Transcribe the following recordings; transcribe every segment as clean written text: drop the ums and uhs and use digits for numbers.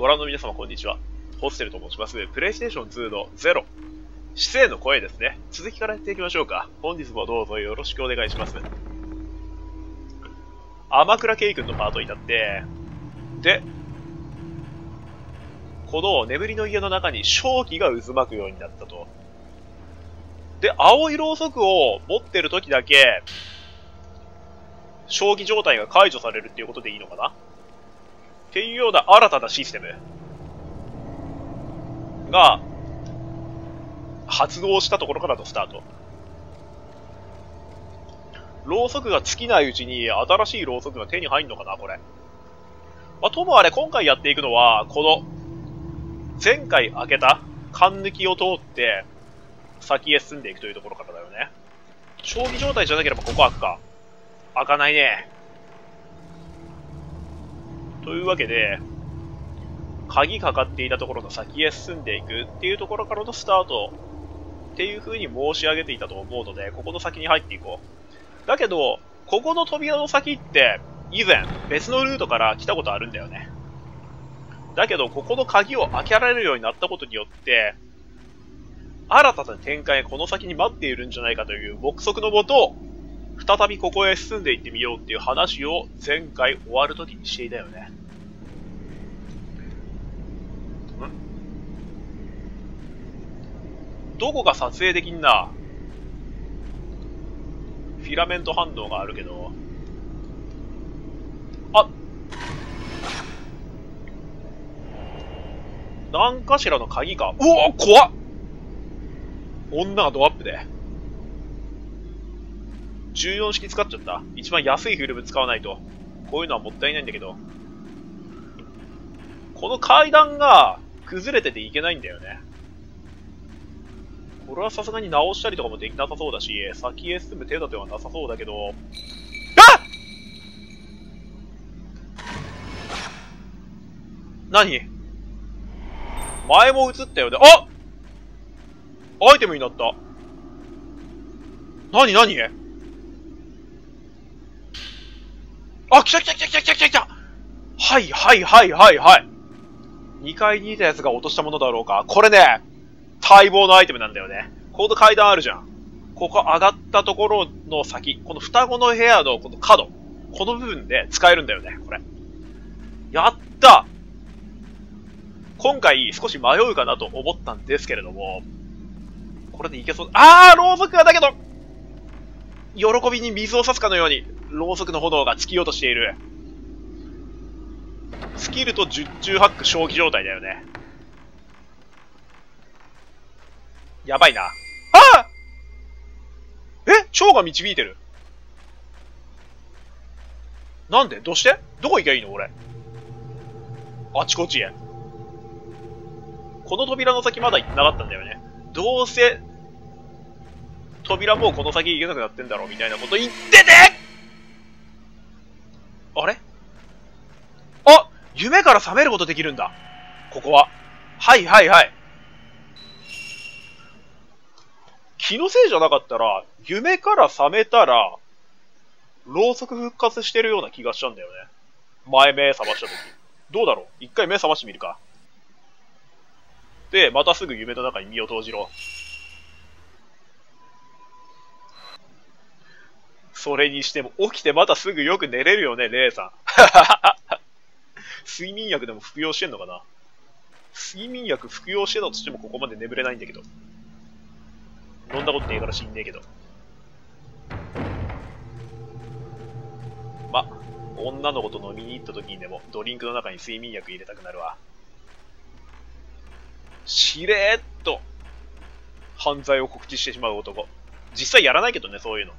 ご覧の皆様こんにちは。ホステルと申します。プレイステーション2の0。市政の声ですね。続きからやっていきましょうか。本日もどうぞよろしくお願いします。天倉圭君のパートに至って、で、この眠りの家の中に瘴気が渦巻くようになったと。で、青いろうそくを持ってる時だけ、瘴気状態が解除されるっていうことでいいのかなっていうような新たなシステムが発動したところからのスタート。ろうそくが尽きないうちに新しいろうそくが手に入んのかな、これ。まあ、ともあれ今回やっていくのは、この前回開けた缶抜きを通って先へ進んでいくというところからだよね。将棋状態じゃなければここ開くか。開かないね。というわけで、鍵かかっていたところの先へ進んでいくっていうところからのスタートっていう風に申し上げていたと思うので、ここの先に入っていこう。だけど、ここの扉の先って以前別のルートから来たことあるんだよね。だけど、ここの鍵を開けられるようになったことによって、新たな展開がこの先に待っているんじゃないかという目測のもと、再びここへ進んでいってみようっていう話を前回終わるときにしていたよね。ん？どこが撮影できんな。フィラメント反応があるけど。あっ！何かしらの鍵か。うお！怖っ！女がドアップで。14式使っちゃった。一番安いフィルム使わないと。こういうのはもったいないんだけど。この階段が崩れてていけないんだよね。これはさすがに直したりとかもできなさそうだし、先へ進む手立てはなさそうだけど。あっ！何？前も映ったよね。あっ！アイテムになった。何あ、来た来た来た来た来た来た！はい。2階にいたやつが落としたものだろうか。これね、待望のアイテムなんだよね。この階段あるじゃん。ここ上がったところの先、この双子の部屋のこの角、この部分で使えるんだよね、これ。やった！今回少し迷うかなと思ったんですけれども、これでいけそう。あー、ろうそくがだけど、喜びに水を差すかのように、ろうそくの炎が尽きようとしている。スキルと十中八九正気状態だよね。やばいな。ああ！え？蝶が導いてる。なんで？どうして？どこ行けばいいの俺。あちこちへ。この扉の先まだ行ってなかったんだよね。どうせ、扉もうこの先行けなくなってんだろうみたいなこと言ってて！あれ？あ！夢から覚めることできるんだ。ここは。はい。気のせいじゃなかったら、夢から覚めたら、ろうそく復活してるような気がしちゃうんだよね。前目覚ましたとき。どうだろう？一回目覚ましてみるか。で、またすぐ夢の中に身を投じろ。それにしても、起きてまたすぐよく寝れるよね、姉さん。睡眠薬でも服用してんのかな？睡眠薬服用してたとしてもここまで眠れないんだけど。飲んだことねえから死んねえけど。ま、女の子と飲みに行った時にでもドリンクの中に睡眠薬入れたくなるわ。しれーっと、犯罪を告知してしまう男。実際やらないけどね、そういうの。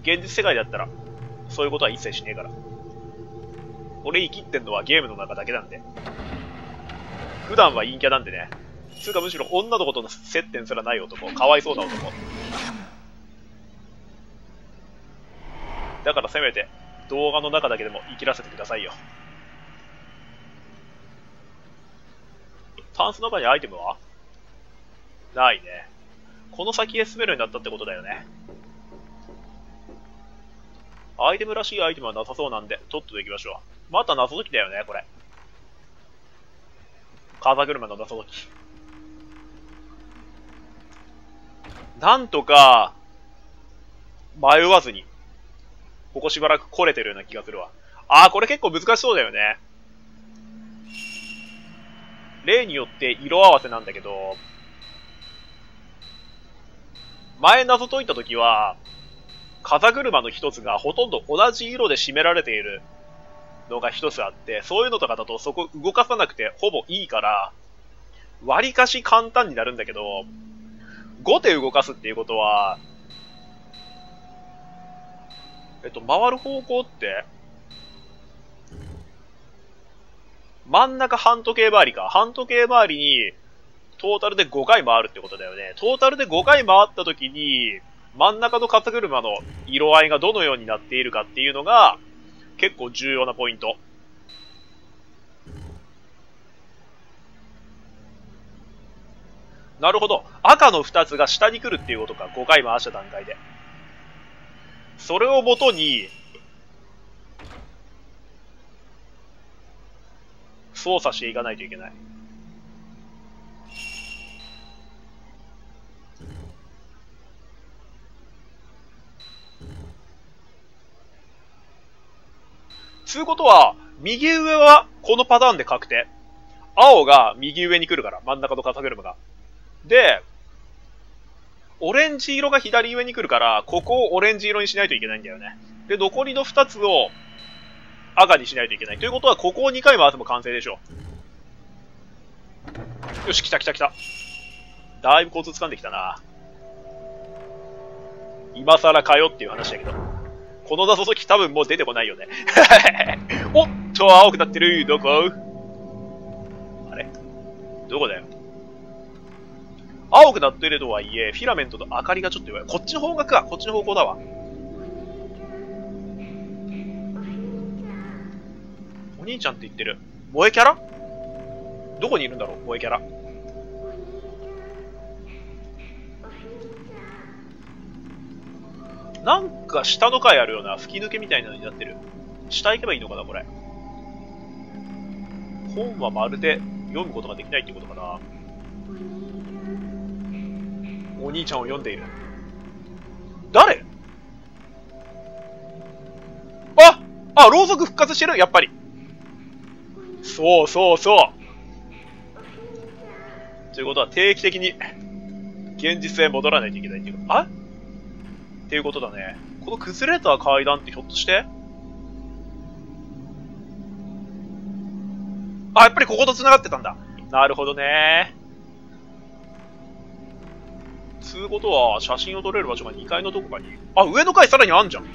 現実世界だったら、そういうことは一切しねえから。俺生きってんのはゲームの中だけなんで。普段は陰キャなんでね。つうかむしろ女の子との接点すらない男。かわいそうな男。だからせめて、動画の中だけでも生きらせてくださいよ。タンスの中にアイテムは？ないね。この先へ進めるようになったってことだよね。アイテムらしいアイテムはなさそうなんで、取っておきましょう。また謎解きだよね、これ。風車が出たとき。なんとか、迷わずに、ここしばらく来れてるような気がするわ。あー、これ結構難しそうだよね。例によって色合わせなんだけど、前謎解いたときは、風車の一つがほとんど同じ色で占められているのが一つあって、そういうのとかだとそこ動かさなくてほぼいいから、割かし簡単になるんだけど、5手動かすっていうことは、回る方向って、真ん中半時計回りか。半時計回りに、トータルで5回回るってことだよね。トータルで5回回った時に、真ん中の風車の色合いがどのようになっているかっていうのが、結構重要なポイント。なるほど。赤の2つが下に来るっていうことか。5回回した段階で。それをもとに、操作していかないといけない。つうことは、右上はこのパターンで確定。青が右上に来るから、真ん中の風車が。で、オレンジ色が左上に来るから、ここをオレンジ色にしないといけないんだよね。で、残りの2つを赤にしないといけない。ということは、ここを2回回せば完成でしょう。よし、来た来た来た。だいぶコツ掴んできたな。今更かよっていう話だけど。この謎解き多分もう出てこないよね。おっと、青くなってる。どこ？あれ？どこだよ。青くなってるとはいえ、フィラメントの明かりがちょっと弱い。こっちの方角か。こっちの方向だわ。お兄ちゃんって言ってる。萌えキャラ？どこにいるんだろう、萌えキャラ。なんか下の階あるような吹き抜けみたいなのになってる。下行けばいいのかな、これ。本はまるで読むことができないってことかな。お兄ちゃんを読んでいる。誰？あ！あ、ろうそく復活してる、やっぱり。そうそうそう。ということは定期的に現実へ戻らないといけないっていうこと。あ？っていうことだね。この崩れた階段ってひょっとして、あ、やっぱりここと繋がってたんだ。なるほどね。つうことは、写真を撮れる場所が2階のどこかに。あ、上の階さらにあんじゃん。あ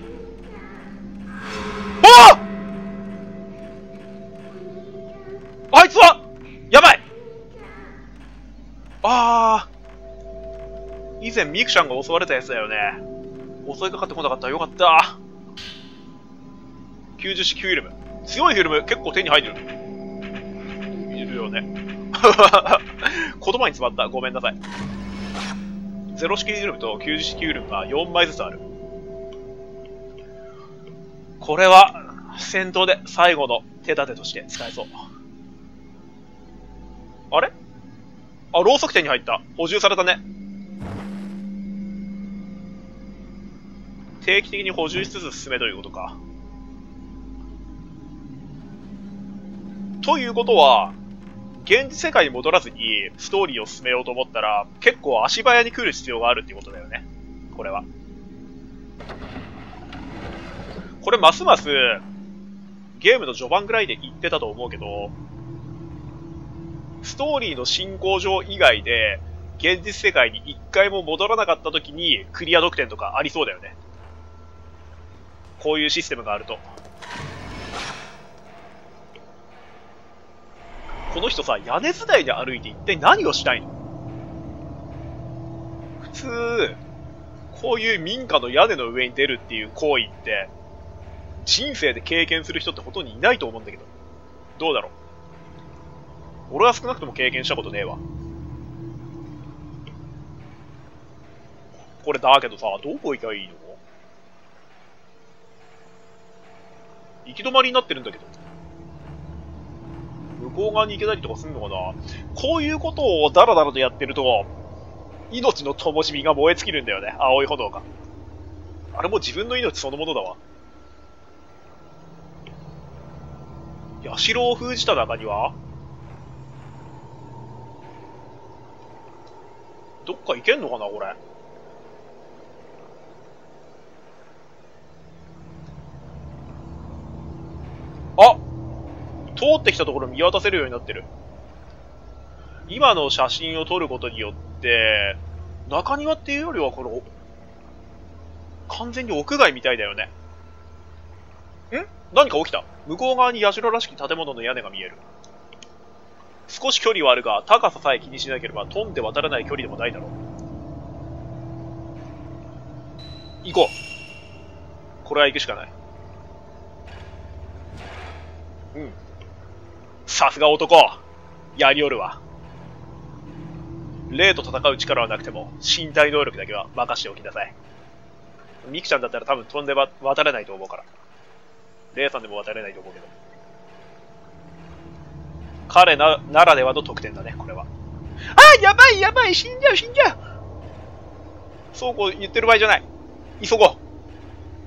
あ！あいつはやばい。ああ。以前ミクちゃんが襲われたやつだよね。襲いかかってこなかった。よかった。90式フィルム。強いフィルム結構手に入ってる。いるよね。言葉に詰まった。ごめんなさい。0式フィルムと90式フィルムが4枚ずつある。これは戦闘で最後の手立てとして使えそう。あれ？あ、ろうそく手に入った。補充されたね。定期的に補充しつつ進めということか。ということは、現実世界に戻らずにストーリーを進めようと思ったら、結構足早に来る必要があるっていうことだよね。これは。これますます、ゲームの序盤ぐらいで言ってたと思うけど、ストーリーの進行上以外で、現実世界に一回も戻らなかったときにクリア得点とかありそうだよね。こういうシステムがあると。この人さ、屋根伝いで歩いて一体何をしたいの？普通、こういう民家の屋根の上に出るっていう行為って、人生で経験する人ってほとんどいないと思うんだけど。どうだろう？俺は少なくとも経験したことねえわ。これだけどさ、どこ行きゃいいの？行き止まりになってるんだけど。向向こう側に行けたりとかするのかな。こういうことをダラダラとやってると、命の灯火が燃え尽きるんだよね。青い炎が。あれも自分の命そのものだわ。社を封じた中にはどっか行けんのかな、これ。あ、通ってきたところ見渡せるようになってる。今の写真を撮ることによって、中庭っていうよりは、この、完全に屋外みたいだよね。ん？何か起きた。向こう側に社らしき建物の屋根が見える。少し距離はあるが、高ささえ気にしなければ飛んで渡らない距離でもないだろう。行こう。これは行くしかない。うん。さすが男。やりおるわ。霊と戦う力はなくても、身体能力だけは任しておきなさい。ミクちゃんだったら多分飛んで渡れないと思うから。霊さんでも渡れないと思うけど。彼ならではの得点だね、これは。あ、やばいやばい、死んじゃう死んじゃう。そうこう言ってる場合じゃない。急ごう。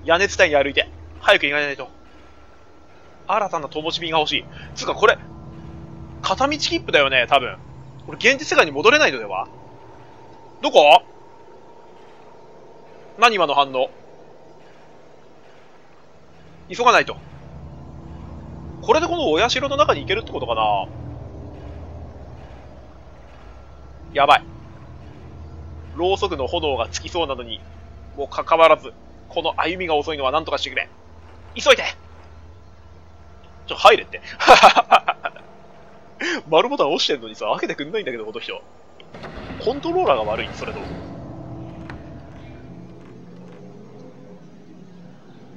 屋根伝いに歩いて。早く行かないと。新たな灯火が欲しい。つうかこれ、片道切符だよね、多分。これ現実世界に戻れないのでは？どこ？何今の反応。急がないと。これでこのお社の中に行けるってことかな。やばい。ろうそくの炎がつきそうなのにもかかわらず、この歩みが遅いのは何とかしてくれ。急いで。ちょ、入れって。丸ボタン押してるのにさ、開けてくんないんだけど、この人。コントローラーが悪い、それと。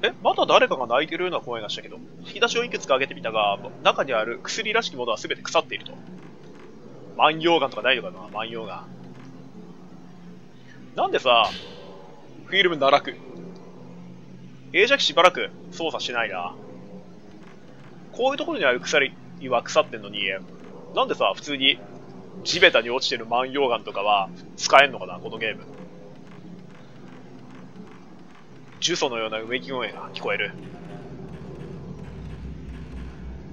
え、まだ誰かが泣いてるような声がしたけど、引き出しをいくつか開けてみたが、中にある薬らしきものは全て腐っていると。万葉岩とかないのかな、万葉岩。なんでさ、フィルム奈落。映写機しばらく操作しないな。こういうところにある鎖は腐ってんのに、なんでさ、普通に地べたに落ちてる万葉岩とかは使えんのかな、このゲーム。呪詛のようなうめき声が聞こえる。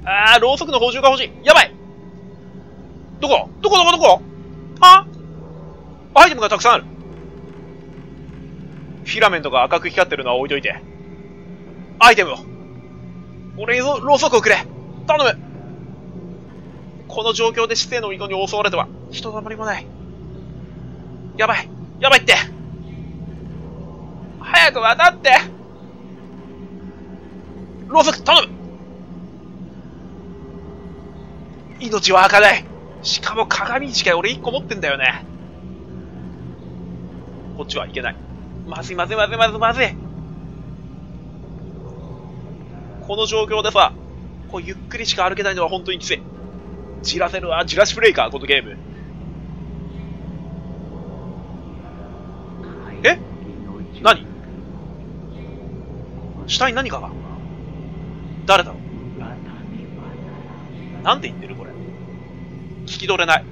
あー、ろうそくの補充が欲しい。やばい。どこどこどこどこ。あ、アイテムがたくさんある。フィラメントが赤く光ってるのは置いといて。アイテムを。俺にろうそくをくれ。頼む。この状況で死生の巫女に襲われては、ひとたまりもない。やばい。やばいって。早く渡って。ろうそく頼む。命は開かない。しかも鏡しか俺一個持ってんだよね。こっちはいけない。まずいまずいまずいまずいまずい。この状況でさ、こうゆっくりしか歩けないのは本当にきつい。じらせるわ、じらしブレイカー、このゲーム。え？何？下に何かが。誰だろう。なんて言ってるこれ。聞き取れない。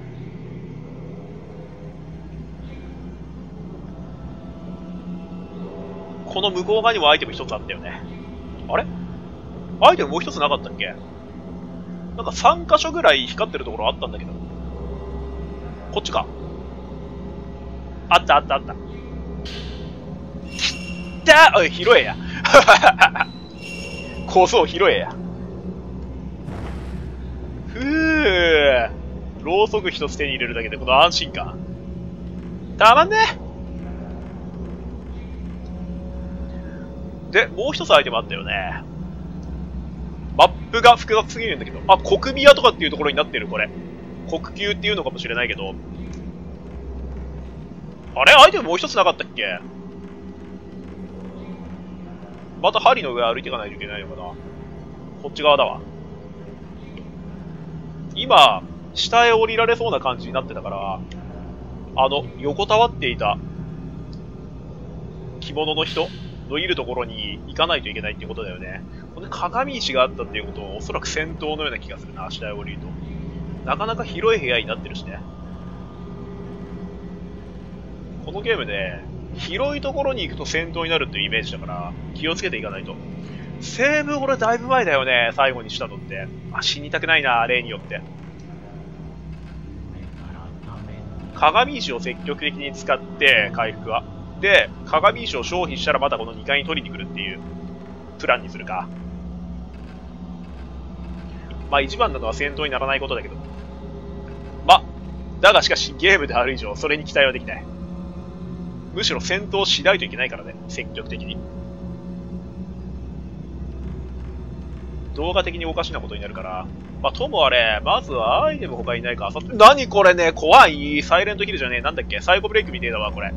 この向こう側にもアイテム一つあったよね。あれ？アイテムもう一つなかったっけ？なんか3箇所ぐらい光ってるところあったんだけど。こっちか。あったあったあった。きったー！おい、拾えや。こそ拾えや。ふぅ。ろうそく一つ手に入れるだけでこの安心感。たまんね。で、もう一つアイテムあったよね。マップが複雑すぎるんだけど。あ、国宮とかっていうところになってる、これ。国宮っていうのかもしれないけど。あれ？アイテムもう一つなかったっけ？また針の上歩いていかないといけないのかな。こっち側だわ。今、下へ降りられそうな感じになってたから、横たわっていた着物の人のいるところに行かないといけないってことだよね。この鏡石があったっていうことはおそらく戦闘のような気がするな、下へ降りると。なかなか広い部屋になってるしね。このゲームね、広いところに行くと戦闘になるっていうイメージだから、気をつけていかないと。セーブこれだいぶ前だよね、最後にしたのって。あ、死にたくないな、例によって。鏡石を積極的に使って、回復は。で、鏡石を消費したらまたこの2階に取りに来るっていうプランにするか。まあ一番なのは戦闘にならないことだけど。まあ、だがしかしゲームである以上、それに期待はできない。むしろ戦闘しないといけないからね、積極的に。動画的におかしなことになるから。まあ、ともあれ、まずはアイテム他にないか。何これね、怖い。サイレントヒルじゃねえ。なんだっけ、サイコブレイクみてえだわ、これ。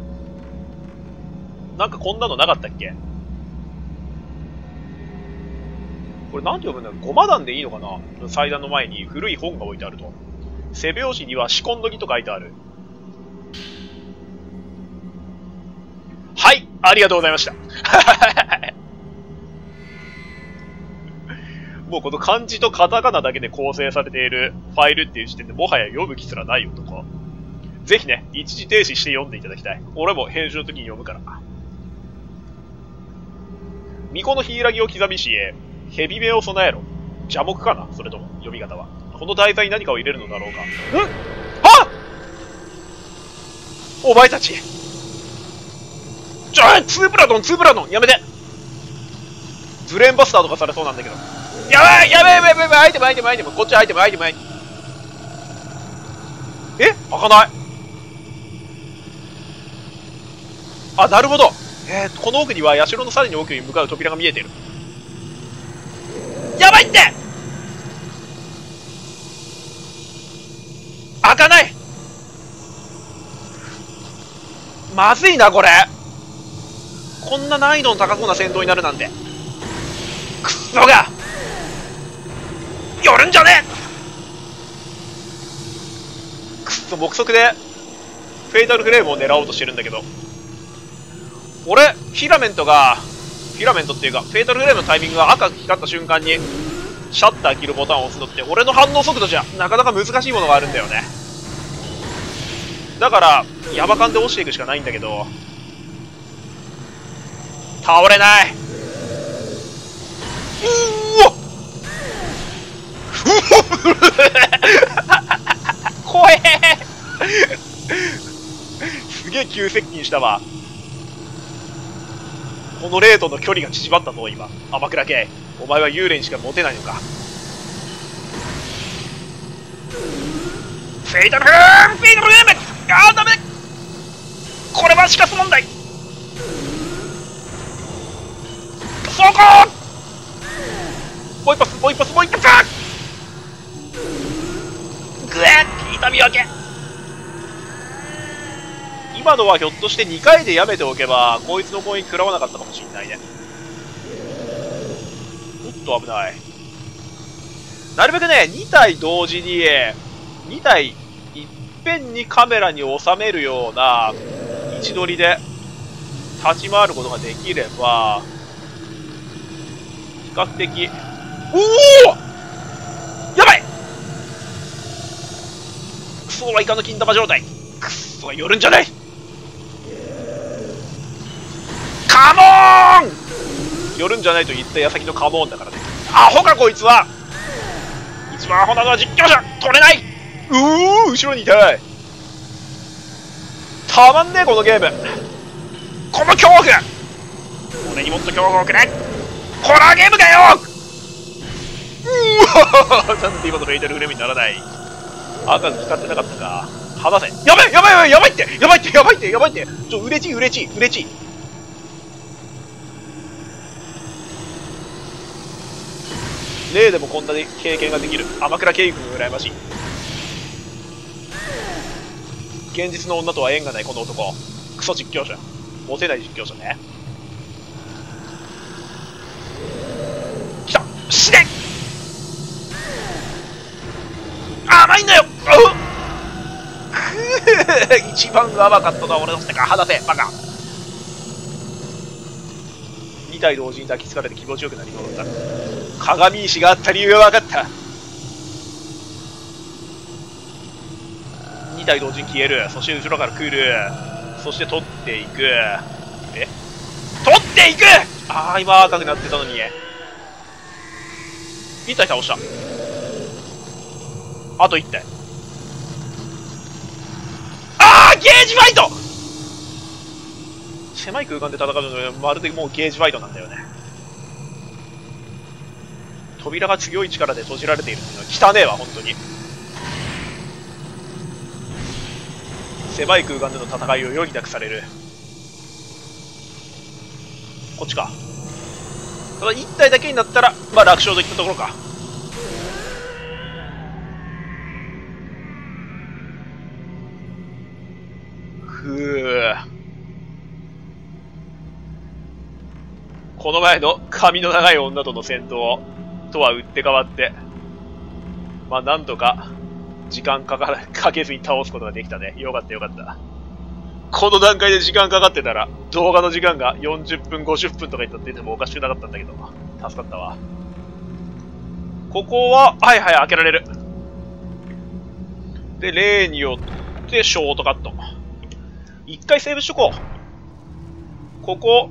なんかこんなのなかったっけ。これなんて呼ぶんだろう。ゴマ団でいいのかな。祭壇の前に古い本が置いてあると。背表紙にはシコンドギと書いてある。はい、ありがとうございました。もうこの漢字とカタカナだけで構成されているファイルっていう時点でもはや読む気すらないよとか。ぜひね、一時停止して読んでいただきたい。俺も編集の時に読むから。巫女の柊を刻みし、蛇目を備えろ。邪木かな、それとも、読み方は。この題材に何かを入れるのだろうか。んあお前たちちょいツープラドンやめてブレーンバスターとかされそうなんだけど。やばいやばいアイテムこっちアイテムえ開かない。あ、なるほど。この奥には社のさらに奥に向かう扉が見えている。やばいって開かない。まずいなこれ。こんな難易度の高そうな戦闘になるなんて。クソが寄るんじゃねえ。クソ目測でフェイタルフレームを狙おうとしてるんだけど、俺フィラメントっていうかフェイタルフレームのタイミングが赤く光った瞬間にシャッター切るボタンを押すのって俺の反応速度じゃなかなか難しいものがあるんだよね。だからヤバ感で落ちていくしかないんだけど、倒れない。うわっ怖えすげえ急接近したわ。このレートの距離が縮まったぞ今。天倉圭お前は幽霊にしかモテないのか。フェイタルフレームあーダメ。これは死活問題。そこもう一発グエッ痛み分け。今のはひょっとして2回でやめておけばこいつの攻撃食らわなかったかもしれないね。おっと危ない。なるべくね2体同時に2体いっぺんにカメラに収めるような位置取りで立ち回ることができれば比較的。おおやばい。クソはイカの金玉状態。クソは寄るんじゃない。カモーン寄るんじゃないと言った矢先のカモーンだからね。アホかこいつは。一番アホなのは実況者。取れない。うお後ろにいたい。たまんねえこのゲーム。この恐怖俺にもっと恐怖をくれ。ホラーゲームかよ。うわなんで今のフェイタルフレームにならない。赤く光ってなかったか。離せ。やばいってちょうれちい。例でもこんな経験ができる天倉圭君羨ましい。現実の女とは縁がないこの男。クソ実況者。モテない実況者ね。来た死ね。甘いんだよ。一番甘かったのは俺のせいか。離せバカ。2体同時に抱きつかれて気持ちよくなりそうだった。鏡石があった理由が分かった。体同時に消える。そして後ろから来る。そして取っていく。取っていく。あー、今赤くなってたのに。2体倒した。あと1体。あー、ゲージファイト。狭い空間で戦うのにまるでもうゲージファイトなんだよね。扉が強い力で閉じられているっていうのは汚ねえわ、本当に。狭い空間での戦いを余儀なくされる。こっちか。ただ1体だけになったら、まあ楽勝といったところか。ふう。この前の髪の長い女との戦闘とは打って変わって、まあなんとか時間かけずに倒すことができたね。よかったよかった。この段階で時間かかってたら、動画の時間が40分、50分とか言ったって言ってもおかしくなかったんだけど、助かったわ。ここは、はいはい、開けられる。で、例によって、ショートカット。一回セーブしとこう。ここ、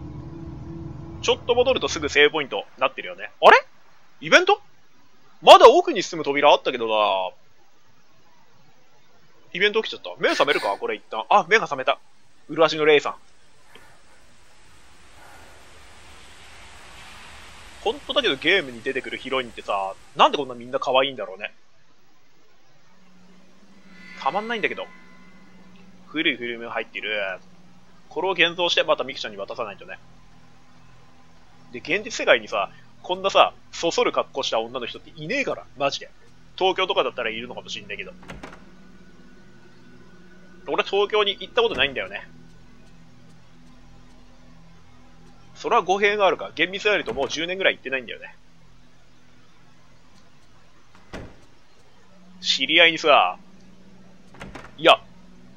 ちょっと戻るとすぐセーブポイントになってるよね。あれ？イベント？まだ奥に進む扉あったけどな。イベント起きちゃった。目覚めるかこれ一旦。あ、目が覚めた。うるわしのレイさん。ほんとだけどゲームに出てくるヒロインってさ、なんでこんなみんな可愛いんだろうね。たまんないんだけど。古いフィルムが入っている。これを現像してまたミキちゃんに渡さないとね。で、現実世界にさ、こんなさ、そそる格好した女の人っていねえから、マジで。東京とかだったらいるのかもしんないけど。俺東京に行ったことないんだよね。それは語弊があるか。厳密に言うともう10年ぐらい行ってないんだよね。知り合いにさ、いや、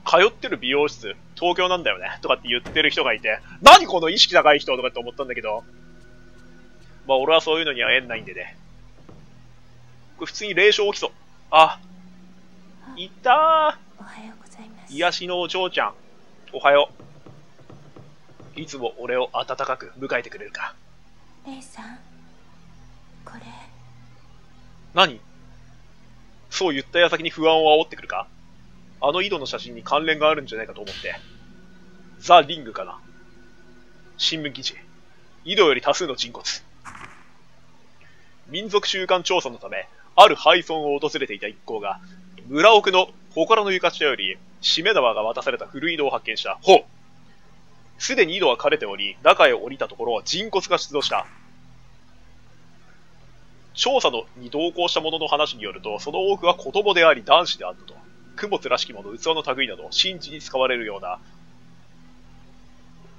通ってる美容室、東京なんだよね。とかって言ってる人がいて、何この意識高い人とかって思ったんだけど、まあ俺はそういうのには縁ないんでね。これ普通に霊障起きそう。あ、いたー。おはようございます。癒しのお嬢ちゃん、おはよう。いつも俺を温かく迎えてくれるか。レイさん、これ。何？そう言った矢先に不安を煽ってくるか。あの井戸の写真に関連があるんじゃないかと思って。ザ・リングかな。新聞記事。井戸より多数の人骨。民族習慣調査のため、ある廃村を訪れていた一行が、村奥の祠の床下より、しめ縄が渡された古井戸を発見した。ほう。すでに井戸は枯れており、中へ降りたところ、人骨が出土した。調査に同行した者の話によると、その多くは子供であり男子であったと。供物らしきもの、器の類など、神事に使われるような、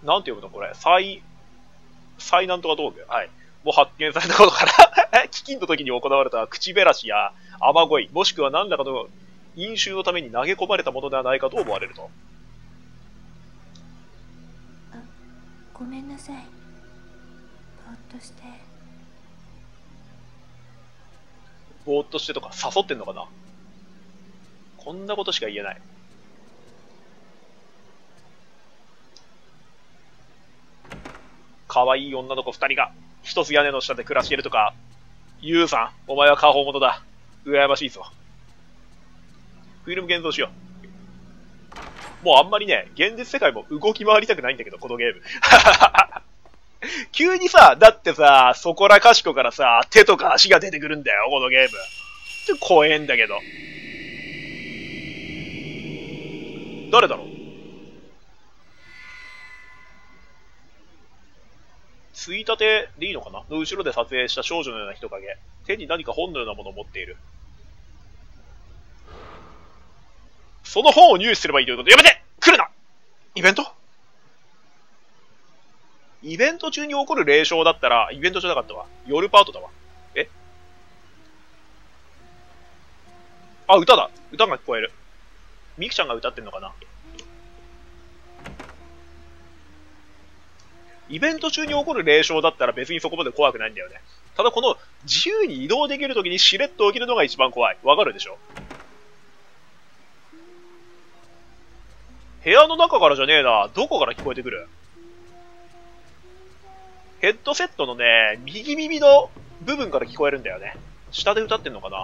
なんて読むのこれ、災難とか道具、はい。もう発見されたことから、飢饉の時に行われた口減らしや雨乞い、もしくは何らかの飲酒のために投げ込まれたものではないかと思われると。あ、ごめんなさい。ぼーっとして。ぼーっとしてとか誘ってんのかな。こんなことしか言えない。可愛い女の子二人が一つ屋根の下で暮らしているとか。ユウさん、お前は過保者だ。羨ましいぞ。フィルム現像しよう。もうあんまりね、現実世界も動き回りたくないんだけど、このゲーム。急にさ、だってさ、そこらかしこからさ、手とか足が出てくるんだよ、このゲーム。ちょっと怖えんだけど。誰だろう？ついたてでいいのかなの後ろで撮影した少女のような人影。手に何か本のようなものを持っている。その本を入手すればいいということで。やめて！来るな！イベント？イベント中に起こる霊障だったら、イベントじゃなかったわ。夜パートだわ。え？あ、歌だ。歌が聞こえる。ミキちゃんが歌ってんのかな。イベント中に起こる霊障だったら別にそこまで怖くないんだよね。ただこの自由に移動できるときにしれっと起きるのが一番怖い。わかるでしょ？部屋の中からじゃねえな。どこから聞こえてくる？ヘッドセットのね、右耳の部分から聞こえるんだよね。下で歌ってんのかな？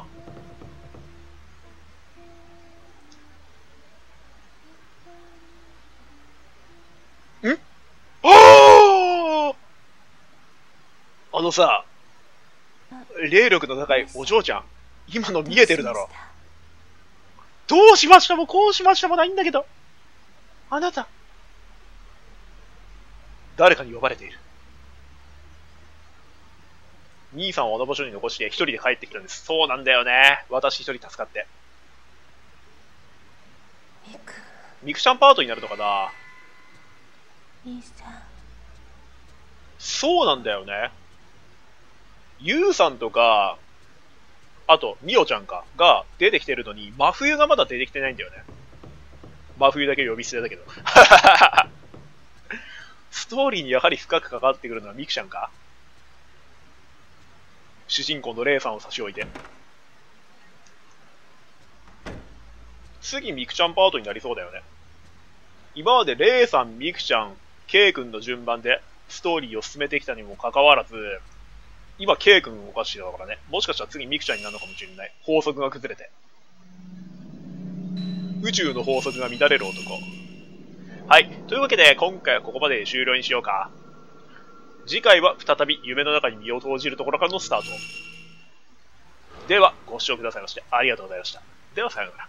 ん？ああ！あのさ、霊力の高いお嬢ちゃん、今の見えてるだろ。どうしましたもこうしましたもないんだけど、あなた、誰かに呼ばれている。兄さんをあの場所に残して一人で帰ってきたんです。そうなんだよね。私一人助かって。ミクちゃんパートになるのかな？兄さん。そうなんだよね。ユウさんとか、あと、ミオちゃんか、が出てきてるのに、真冬がまだ出てきてないんだよね。真冬だけ呼び捨てだけど。ストーリーにやはり深く関わってくるのはミクちゃんか。主人公のレイさんを差し置いて。次、ミクちゃんパートになりそうだよね。今までレイさん、ミクちゃん、ケイ君の順番でストーリーを進めてきたにもかかわらず、今、K 君がおかしいだからね。もしかしたら次、ミクちゃんになるのかもしれない。法則が崩れて。宇宙の法則が乱れる男。はい。というわけで、今回はここまで終了にしようか。次回は再び夢の中に身を投じるところからのスタート。では、ご視聴くださいましてありがとうございました。では、さようなら。